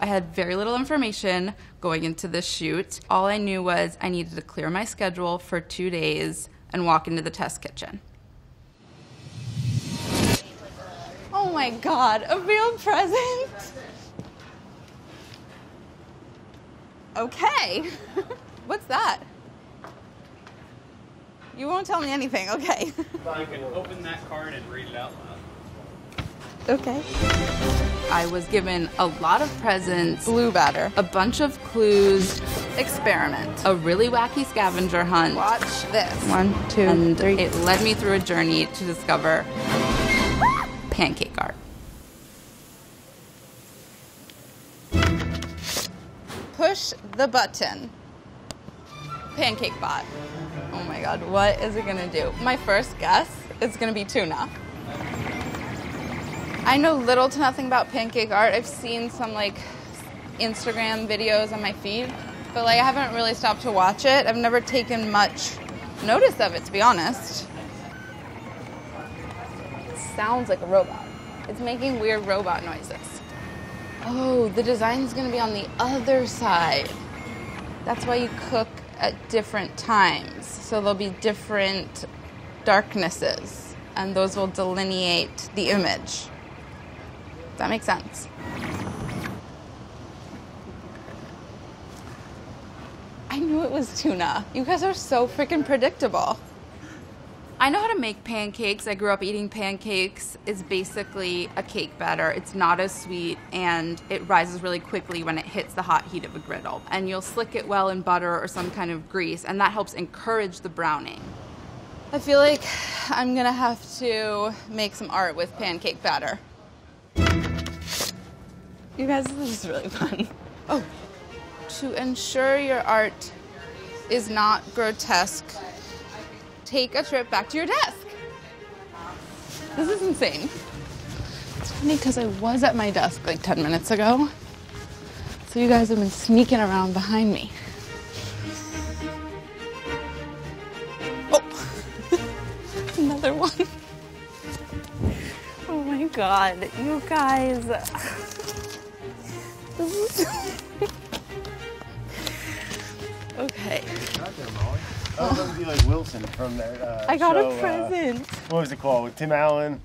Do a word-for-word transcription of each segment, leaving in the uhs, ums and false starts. I had very little information going into this shoot. All I knew was I needed to clear my schedule for two days and walk into the test kitchen. Oh my God, a real present? Okay. What's that? You won't tell me anything, okay. You can open that card and read it out loud. Okay. I was given a lot of presents. Blue batter. A bunch of clues. Experiment. A really wacky scavenger hunt. Watch this. One, two, and three. It led me through a journey to discover pancake art. Push the button. Pancake bot. Oh my God, what is it gonna do? My first guess is gonna be tuna. I know little to nothing about pancake art. I've seen some like Instagram videos on my feed, but like I haven't really stopped to watch it. I've never taken much notice of it, to be honest. It sounds like a robot. It's making weird robot noises. Oh, the design's gonna be on the other side. That's why you cook at different times, so there'll be different darknesses, and those will delineate the image. Does that make sense? I knew it was tuna. You guys are so freaking predictable. I know how to make pancakes. I grew up eating pancakes. It's basically a cake batter. It's not as sweet, and it rises really quickly when it hits the hot heat of a griddle. And you'll slick it well in butter or some kind of grease, and that helps encourage the browning. I feel like I'm gonna have to make some art with pancake batter. You guys, this is really fun. Oh, to ensure your art is not grotesque, take a trip back to your desk. This is insane. It's funny because I was at my desk like ten minutes ago. So you guys have been sneaking around behind me. Oh, another one. Oh my God, you guys. This is okay. Oh, that would be like Wilson from there. Uh, I got show, a present. Uh, what was it called? With Tim Allen?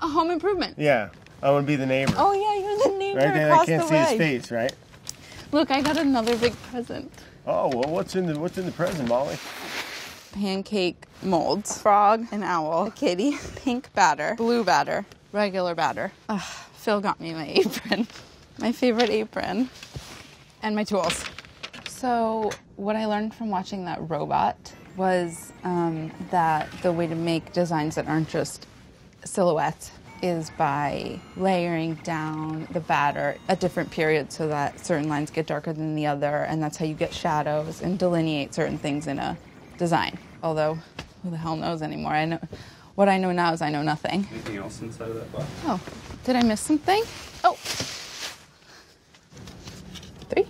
A Home Improvement. Yeah. I want to be the neighbor. Oh, yeah, you're the neighbor right there, across the way. I can't see his face, right? Look, I got another big present. Oh, well, what's in the, what's in the present, Molly? Pancake molds. Frog, an owl, a kitty, pink batter, blue batter, regular batter. Ugh, Phil got me my apron. My favorite apron. And my tools. So what I learned from watching that robot was um, that the way to make designs that aren't just silhouettes is by layering down the batter at different periods so that certain lines get darker than the other, and that's how you get shadows and delineate certain things in a design. Although, who the hell knows anymore? I know what I know now is I know nothing. Anything else inside of that box? Oh, did I miss something? Oh. Three.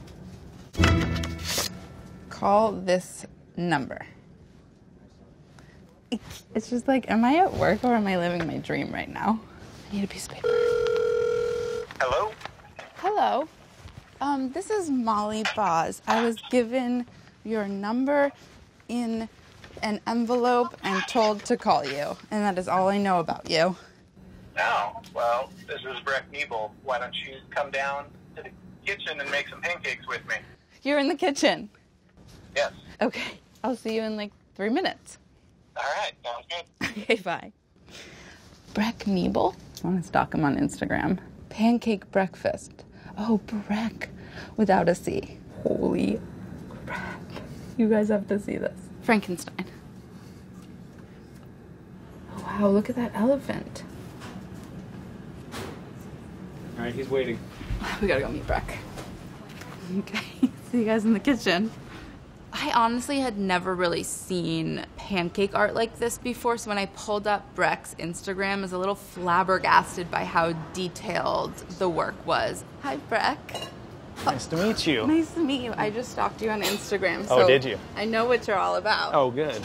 Call this number. It's just like, am I at work or am I living my dream right now? I need a piece of paper. Hello? Hello. Um, this is Molly Baz. I was given your number in an envelope and told to call you, and that is all I know about you. Oh, well, this is Breck Nebel. Why don't you come down to the kitchen and make some pancakes with me? You're in the kitchen. Yes. Okay. I'll see you in like three minutes. All right. Sounds good. Okay, bye. Breck Nebel. I want to stalk him on Instagram. Pancake breakfast. Oh, Breck without a C. Holy crap. You guys have to see this. Frankenstein. Oh, wow. Look at that elephant. All right. He's waiting. We got to go meet Breck. Okay. See you guys in the kitchen. I honestly had never really seen pancake art like this before, so when I pulled up Breck's Instagram, I was a little flabbergasted by how detailed the work was. Hi, Breck. Nice to meet you. Nice to meet you. I just stalked you on Instagram. So oh, did you? I know what you're all about. Oh, good.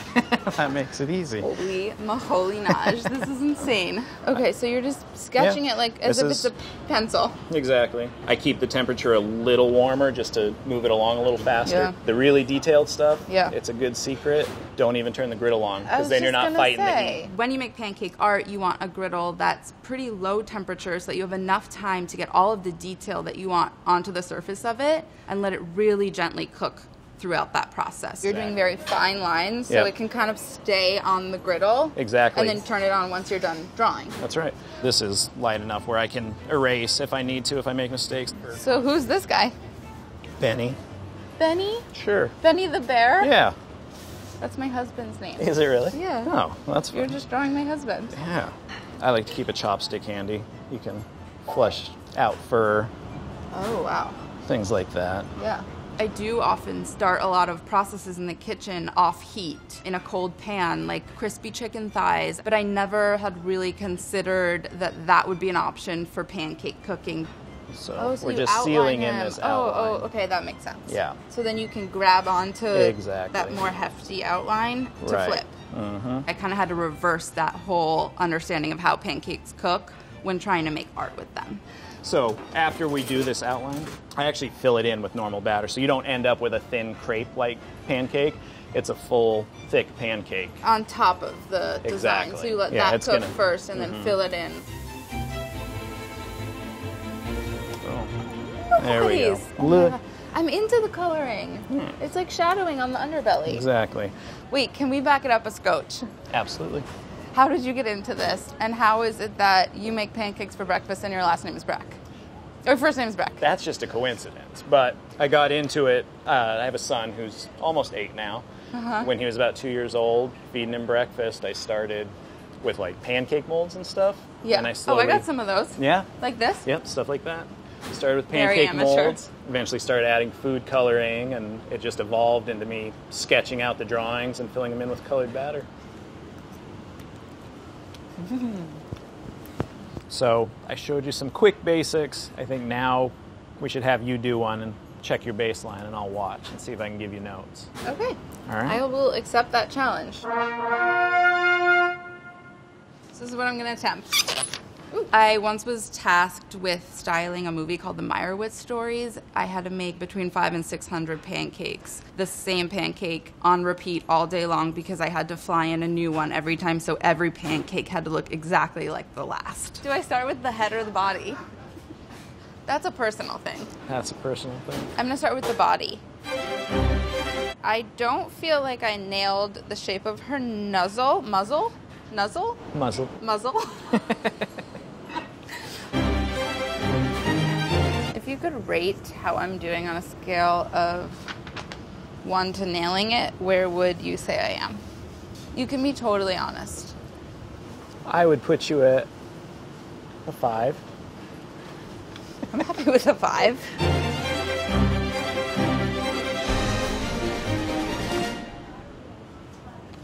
That makes it easy. Holy maholinage. This is insane. Okay, so you're just sketching yeah, it like as if is... it's a pencil. Exactly. I keep the temperature a little warmer just to move it along a little faster. Yeah. The really detailed stuff, yeah. It's a good secret. Don't even turn the griddle on because then you're not fighting say, the heat. When you make pancake art, you want a griddle that's pretty low temperature so that you have enough time to get all of the detail that you want onto the surface of it and let it really gently cook throughout that process. You're doing very fine lines so yep. it can kind of stay on the griddle. Exactly. And then turn it on once you're done drawing. That's right. This is light enough where I can erase if I need to, if I make mistakes. So who's this guy? Benny. Benny? Sure. Benny the bear? Yeah. That's my husband's name. Is it really? Yeah. Oh, well, that's fun. You're just drawing my husband. Yeah. I like to keep a chopstick handy. You can flush out fur. Oh, wow. Things like that. Yeah. I do often start a lot of processes in the kitchen off heat in a cold pan, like crispy chicken thighs, but I never had really considered that that would be an option for pancake cooking. So, oh, so we're just sealing him. in this outline. Oh, oh, okay, that makes sense. Yeah. So then you can grab onto exactly. that more hefty outline to right. flip. Mm-hmm. I kind of had to reverse that whole understanding of how pancakes cook when trying to make art with them. So after we do this outline, I actually fill it in with normal batter, so you don't end up with a thin crepe-like pancake. It's a full, thick pancake. On top of the exactly. design, so you let yeah, that cook gonna... first and mm-hmm. then fill it in. There we go. Look. I'm into the coloring. Hmm. It's like shadowing on the underbelly. Exactly. Wait, can we back it up a scotch? Absolutely. How did you get into this? And how is it that you make pancakes for breakfast and your last name is Breck? Or first name is Breck. That's just a coincidence. But I got into it. Uh, I have a son who's almost eight now. Uh-huh. When he was about two years old, feeding him breakfast, I started with like pancake molds and stuff. Yeah. And I slowly... Oh, I got some of those. Yeah. Like this? Yep, stuff like that. Started with pancake molds, eventually started adding food coloring, and it just evolved into me sketching out the drawings and filling them in with colored batter. So I showed you some quick basics. I think now we should have you do one and check your baseline, and I'll watch and see if I can give you notes. Okay. All right. I will accept that challenge. This is what I'm going to attempt. I once was tasked with styling a movie called The Meyerowitz Stories. I had to make between five and six hundred pancakes, the same pancake on repeat all day long because I had to fly in a new one every time, so every pancake had to look exactly like the last. Do I start with the head or the body? That's a personal thing. That's a personal thing. I'm gonna start with the body. I don't feel like I nailed the shape of her nuzzle, muzzle, nuzzle? Muzzle. Muzzle. If you could rate how I'm doing on a scale of one to nailing it, where would you say I am? You can be totally honest. I would put you at a five. I'm happy with a five.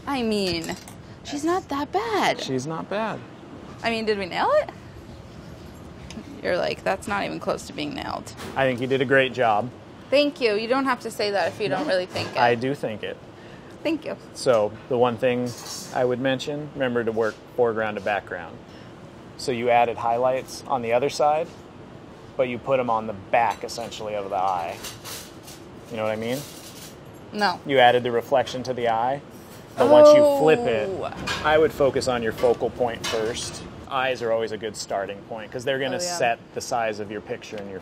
I mean, she's not that bad. She's not bad. I mean, did we nail it? You're like, that's not even close to being nailed. I think you did a great job. Thank you. You don't have to say that if you don't really think it. I do think it. Thank you. So the one thing I would mention, remember to work foreground to background. So you added highlights on the other side, but you put them on the back, essentially, of the eye. You know what I mean? No. You added the reflection to the eye, but oh. once you flip it, I would focus on your focal point first. Eyes are always a good starting point because they're going to oh, yeah. set the size of your picture and your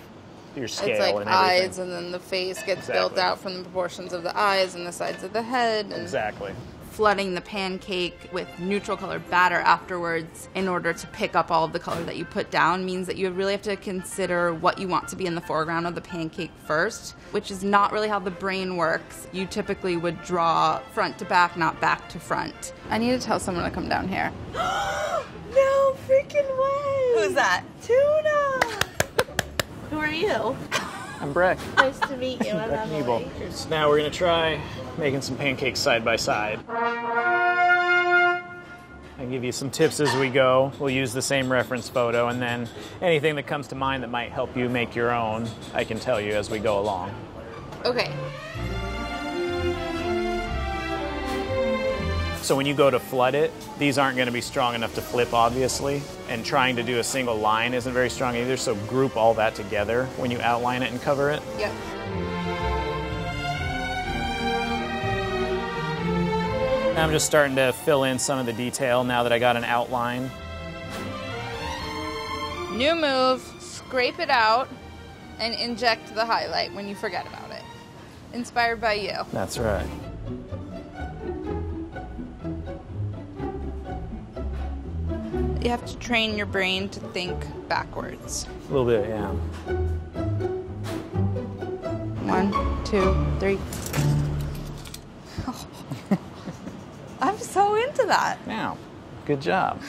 your scale it's like and everything. Eyes, and then the face gets exactly. built out from the proportions of the eyes and the sides of the head. And exactly. Flooding the pancake with neutral color batter afterwards in order to pick up all of the color that you put down means that you really have to consider what you want to be in the foreground of the pancake first, which is not really how the brain works. You typically would draw front to back, not back to front. I need to tell someone to come down here. No freaking way! Who's that? Tuna! Who are you? I'm Breck. Nice to meet you. I'm Breck Nebel. So now we're gonna try making some pancakes side by side. I and give you some tips as we go. We'll use the same reference photo, and then anything that comes to mind that might help you make your own, I can tell you as we go along. Okay. So when you go to flood it, these aren't going to be strong enough to flip, obviously, and trying to do a single line isn't very strong either, so group all that together when you outline it and cover it. Yep. I'm just starting to fill in some of the detail now that I got an outline. New move, scrape it out and inject the highlight when you forget about it. Inspired by you. That's right. You have to train your brain to think backwards. A little bit, yeah. One, two, three. I'm so into that. Now, good job.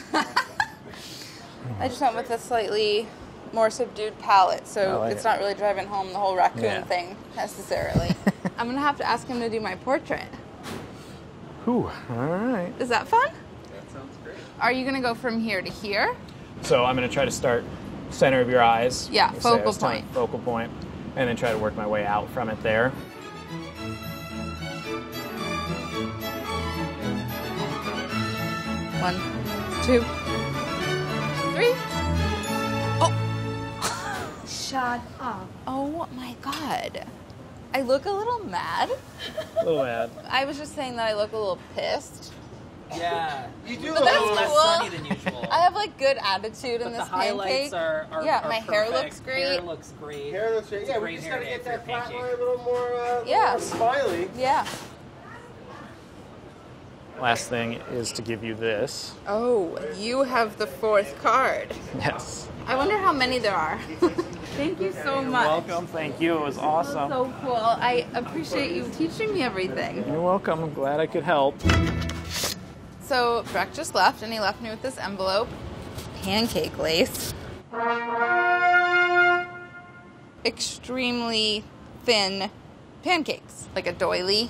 I just went with a slightly more subdued palette, so like it's it. not really driving home the whole raccoon yeah. thing necessarily. I'm gonna have to ask him to do my portrait. Ooh, all right. Is that fun? That sounds great. Are you gonna go from here to here? So I'm gonna try to start center of your eyes. Yeah, focal point. Focal point, and then try to work my way out from it there. One, two, three. Oh! Shut up. Oh my God. I look a little mad. A little mad. I was just saying that I look a little pissed. Yeah. You do look a little less cool. sunny than usual. I have like good attitude but in this pancake. The highlights are, are Yeah, are my perfect. hair looks great. Hair looks great. Hair looks great. It's yeah, we just gotta get that flat line a little more, uh, yeah. more smiley. Yeah. Last thing is to give you this. Oh, you have the fourth card. Yes. I wonder how many there are. Thank you so much. You're welcome. Thank you. It was awesome. So cool. I appreciate you teaching me everything. You're welcome. I'm glad I could help. So Breck just left, and he left me with this envelope. Pancake lace. Extremely thin pancakes, like a doily.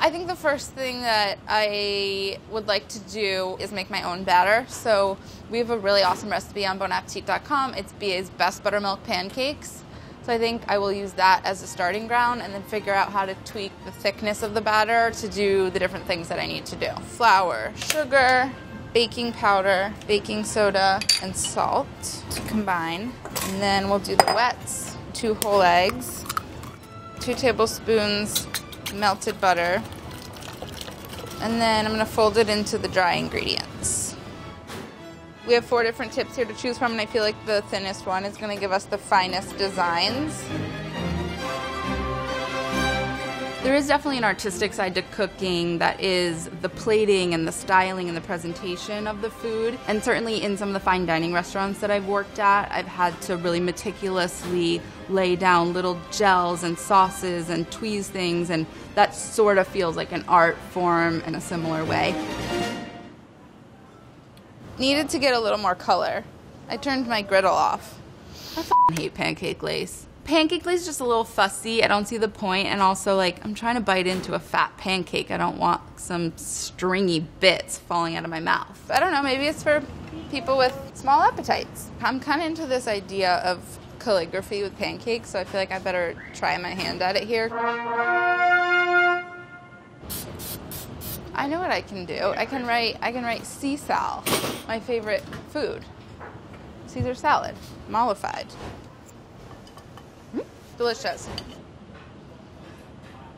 I think the first thing that I would like to do is make my own batter. So we have a really awesome recipe on bon appetit dot com. It's B A's best buttermilk pancakes. So I think I will use that as a starting ground and then figure out how to tweak the thickness of the batter to do the different things that I need to do. Flour, sugar, baking powder, baking soda, and salt to combine. And then we'll do the wets, two whole eggs, two tablespoons melted butter, and then I'm going to fold it into the dry ingredients. We have four different tips here to choose from, and I feel like the thinnest one is going to give us the finest designs. There is definitely an artistic side to cooking that is the plating and the styling and the presentation of the food, and certainly in some of the fine dining restaurants that I've worked at, I've had to really meticulously lay down little gels and sauces and tweeze things, and that sort of feels like an art form in a similar way. Needed to get a little more color. I turned my griddle off. I f***ing hate pancake lace. Pancake lace is just a little fussy. I don't see the point, and also like I'm trying to bite into a fat pancake. I don't want some stringy bits falling out of my mouth. I don't know, maybe it's for people with small appetites. I'm kind of into this idea of calligraphy with pancakes, so I feel like I better try my hand at it here. I know what I can do. I can write I can write sea sal, my favorite food. Caesar salad, mollified. Delicious.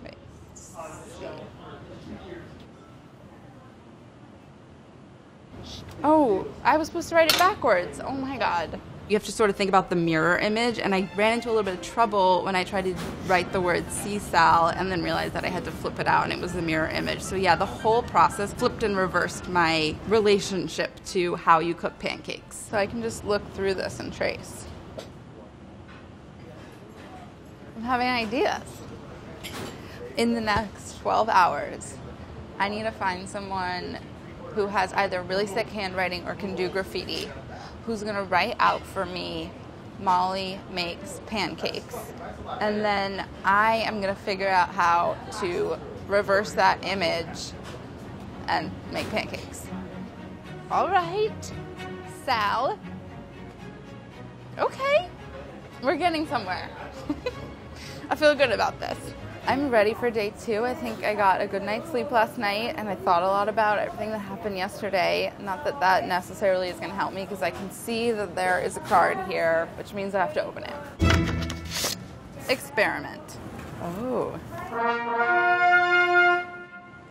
Right. Oh, I was supposed to write it backwards. Oh my God. You have to sort of think about the mirror image, and I ran into a little bit of trouble when I tried to write the word sea sal and then realized that I had to flip it out and it was the mirror image. So yeah, the whole process flipped and reversed my relationship to how you cook pancakes. So I can just look through this and trace. I'm having ideas. In the next twelve hours, I need to find someone who has either really sick handwriting or can do graffiti, who's gonna write out for me, Molly makes pancakes. And then I am gonna figure out how to reverse that image and make pancakes. All right, Sal. Okay, we're getting somewhere. I feel good about this. I'm ready for day two. I think I got a good night's sleep last night, and I thought a lot about everything that happened yesterday. Not that that necessarily is going to help me, because I can see that there is a card here, which means I have to open it. Experiment. Oh.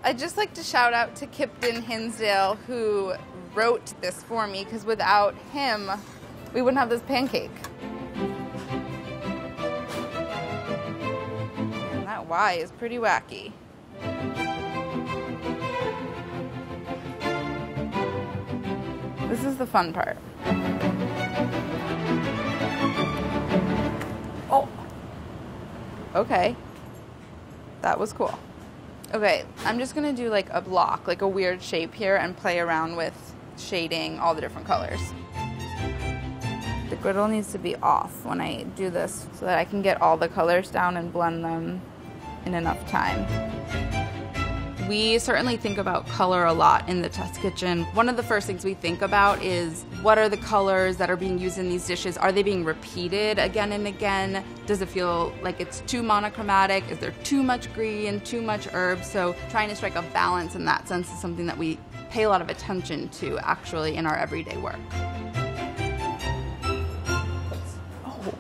I'd just like to shout out to Kipton Hinsdale, who wrote this for me, because without him, we wouldn't have this pancake. And that Y is pretty wacky. This is the fun part. Oh, okay. That was cool. Okay, I'm just gonna do like a block, like a weird shape here, and play around with shading all the different colors. The griddle needs to be off when I do this so that I can get all the colors down and blend them in enough time. We certainly think about color a lot in the test kitchen. One of the first things we think about is, what are the colors that are being used in these dishes? Are they being repeated again and again? Does it feel like it's too monochromatic? Is there too much green, too much herb? So trying to strike a balance in that sense is something that we pay a lot of attention to actually in our everyday work. Oh,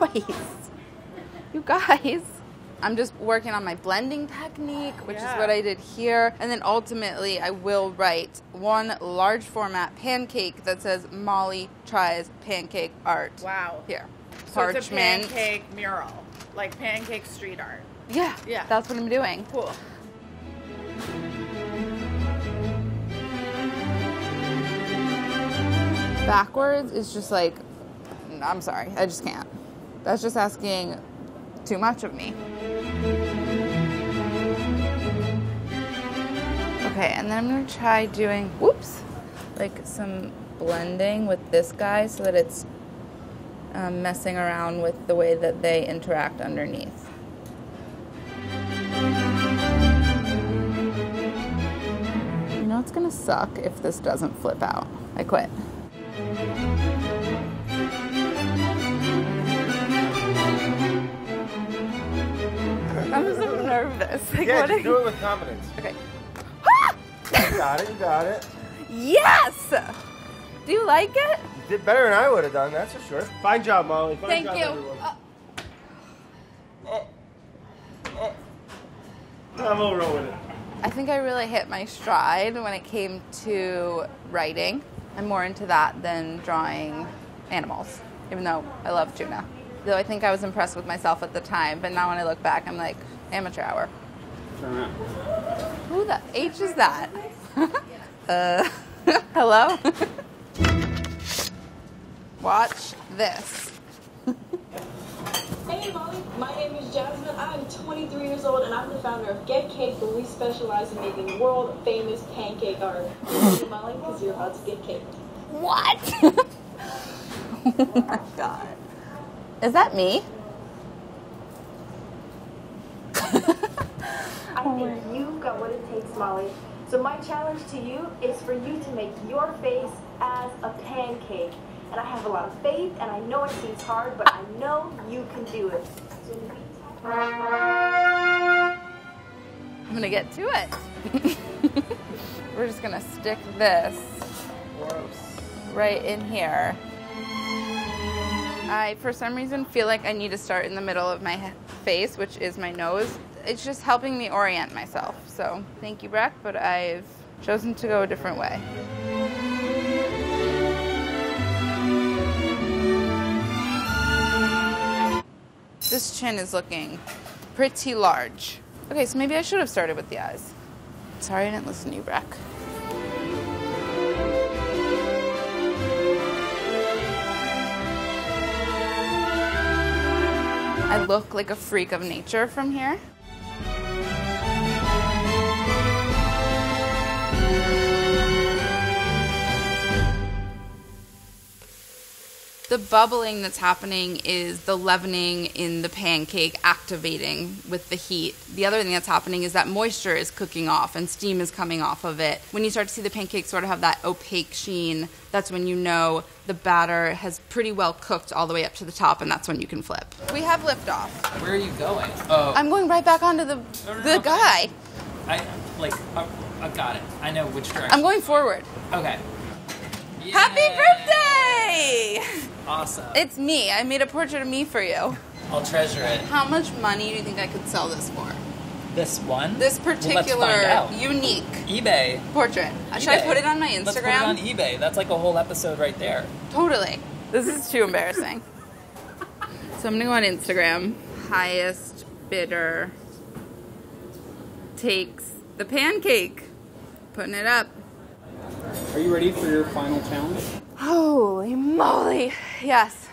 nice. You guys. I'm just working on my blending technique, which yeah. is what I did here. And then ultimately, I will write one large format pancake that says Molly tries pancake art. Wow. Here. Parchment. So it's a pancake mural, like pancake street art. Yeah. Yeah. That's what I'm doing. Cool. Backwards is just like, I'm sorry, I just can't. That's just asking too much of me. Okay, and then I'm gonna try doing, whoops, like some blending with this guy so that it's um, messing around with the way that they interact underneath. You know it's gonna suck if this doesn't flip out. I quit. I'm so nervous. Like, yeah, what just I... do it with confidence. Okay. You got it, you got it. Yes! Do you like it? You did better than I would have done, that's for sure. Fine job, Molly. Fine Thank job, you. Everyone. Uh, oh. Oh. I'm all rolling it. I think I really hit my stride when it came to writing. I'm more into that than drawing animals, even though I love tuna. Though I think I was impressed with myself at the time, but now when I look back, I'm like, amateur hour. Turn around. Who the H is that? uh, hello? Watch this. Hey Molly, my name is Jasmine. I'm twenty-three years old and I'm the founder of Get Cake, where we specialize in making world famous pancake art. Hey Molly, because you're about to get cake. What? Oh my god. Is that me? I think you've got what it takes, Molly. So my challenge to you is for you to make your face as a pancake. And I have a lot of faith, and I know it seems hard, but I know you can do it. I'm gonna get to it. We're just gonna stick this right in here. I, for some reason, feel like I need to start in the middle of my face, which is my nose. It's just helping me orient myself. So thank you, Breck, but I've chosen to go a different way. This chin is looking pretty large. Okay, so maybe I should have started with the eyes. Sorry I didn't listen to you, Breck. I look like a freak of nature from here. The the bubbling that's happening is the leavening in the pancake activating with the heat. The other thing that's happening is that moisture is cooking off and steam is coming off of it. When you start to see the pancake sort of have that opaque sheen, that's when you know the batter has pretty well cooked all the way up to the top, and that's when you can flip. We have liftoff. Where are you going? Oh. I'm going right back onto the, no, no, the no. guy. I, like, I, I got it. I know which direction. I'm going forward. Okay. Yay. Happy birthday! Awesome. It's me. I made a portrait of me for you. I'll treasure it. How much money do you think I could sell this for? This one? This particular well, unique eBay portrait. eBay. Should I put it on my Instagram? Let's put it on eBay. That's like a whole episode right there. Totally. This is too embarrassing. So I'm going to go on Instagram. Highest bidder takes the pancake. Putting it up. Are you ready for your final challenge? Holy moly, yes.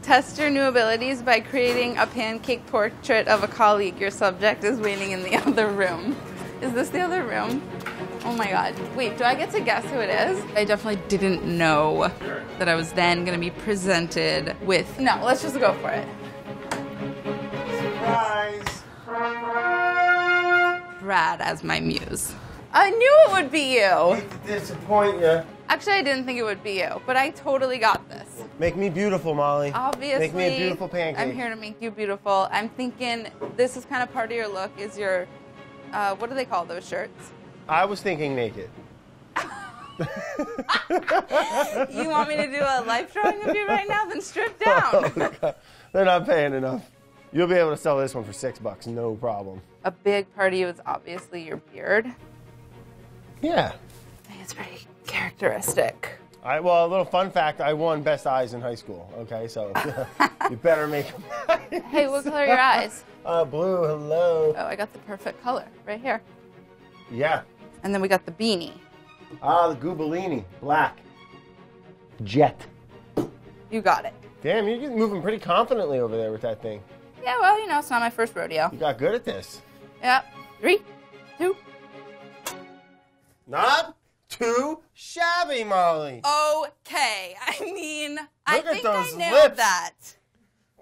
Test your new abilities by creating a pancake portrait of a colleague. Your subject is waiting in the other room. Is this the other room? Oh my God. Wait, do I get to guess who it is? I definitely didn't know that I was then gonna be presented with, no, let's just go for it. Surprise. Brad as my muse. I knew it would be you. I hate to disappoint you. Actually, I didn't think it would be you, but I totally got this. Make me beautiful, Molly. Obviously. Make me a beautiful pancake. I'm here to make you beautiful. I'm thinking this is kind of part of your look is your, uh, what do they call those shirts? I was thinking naked. You want me to do a life drawing of you right now? Then strip down. Oh, God. They're not paying enough. You'll be able to sell this one for six bucks, no problem. A big part of you is obviously your beard. Yeah. I think it's pretty characteristic. All right, well, a little fun fact, I won best eyes in high school, okay? So you better make them nice. Hey, what color are your eyes? Uh, blue, hello. Oh, I got the perfect color right here. Yeah. And then we got the beanie. Ah, the Gubellini, black. Jet. You got it. Damn, you're moving pretty confidently over there with that thing. Yeah, well, you know, it's not my first rodeo. You got good at this. Yep. Three, two. Not too shabby, Molly. Okay. I mean, Look I think I nailed lips. that.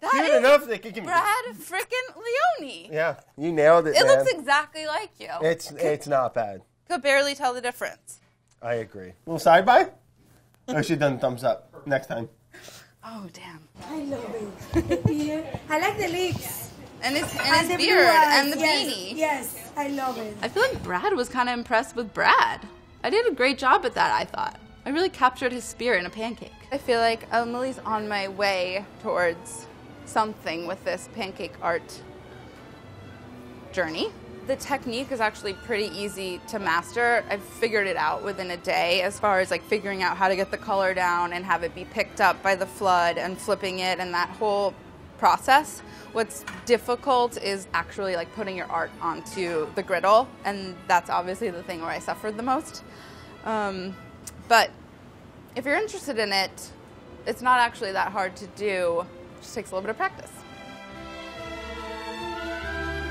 that Cute is enough that you can... Brad frickin' Leone. Yeah, you nailed it, It man. looks exactly like you. It's, it's not bad. Could barely tell the difference. I agree. Little side by? I should have done thumbs up next time. Oh, damn. I love it. The beard. I like the lips. And his, and and his the beard and the yes, beanie. Yes, I love it. I feel like Brad was kind of impressed with Brad. I did a great job at that, I thought. I really captured his spirit in a pancake. I feel like Emily's on my way towards something with this pancake art journey. The technique is actually pretty easy to master. I've figured it out within a day as far as like figuring out how to get the color down and have it be picked up by the flood and flipping it and that whole process. What's difficult is actually like putting your art onto the griddle, and that's obviously the thing where I suffered the most. Um, but if you're interested in it, it's not actually that hard to do. It just takes a little bit of practice.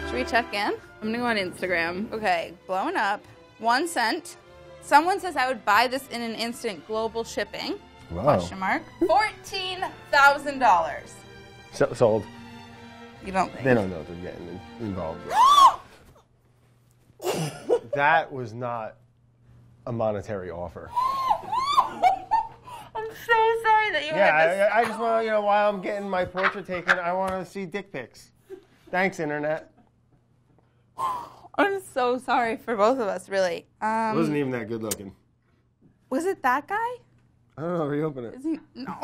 Should we check in? I'm gonna go on Instagram. Okay, blown up. One cent. Someone says I would buy this in an instant. Global shipping. Wow. Question mark. fourteen thousand dollars. So, sold. You don't think? They don't know what they're getting involved with. That was not a monetary offer. I'm so sorry that you yeah, had this. Yeah, I, I just want to, you know, while I'm getting my portrait taken, I want to see dick pics. Thanks, Internet. I'm so sorry for both of us, really. Um, it wasn't even that good looking. Was it that guy? I don't know. Reopen it. Is he? No.